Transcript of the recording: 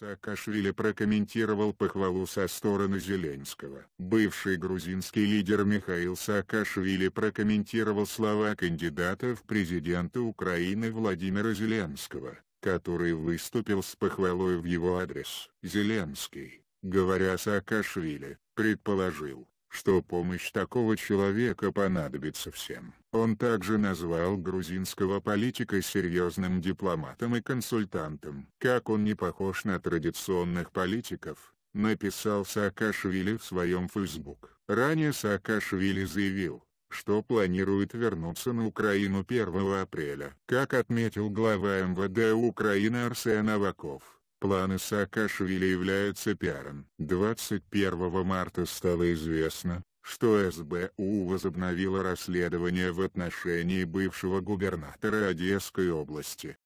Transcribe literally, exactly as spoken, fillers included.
Саакашвили прокомментировал похвалу со стороны Зеленского. Бывший грузинский лидер Михаил Саакашвили прокомментировал слова кандидата в президенты Украины Владимира Зеленского, который выступил с похвалой в его адрес. Зеленский, говоря о Саакашвили, предположил, что помощь такого человека понадобится всем. Он также назвал грузинского политика серьезным дипломатом и консультантом. «Как он не похож на традиционных политиков», — написал Саакашвили в своем Facebook. Ранее Саакашвили заявил, что планирует вернуться на Украину первого апреля. Как отметил глава МВД Украины Арсен Аваков, планы Саакашвили являются пиаром. двадцать первого марта стало известно, что СБУ возобновило расследование в отношении бывшего губернатора Одесской области.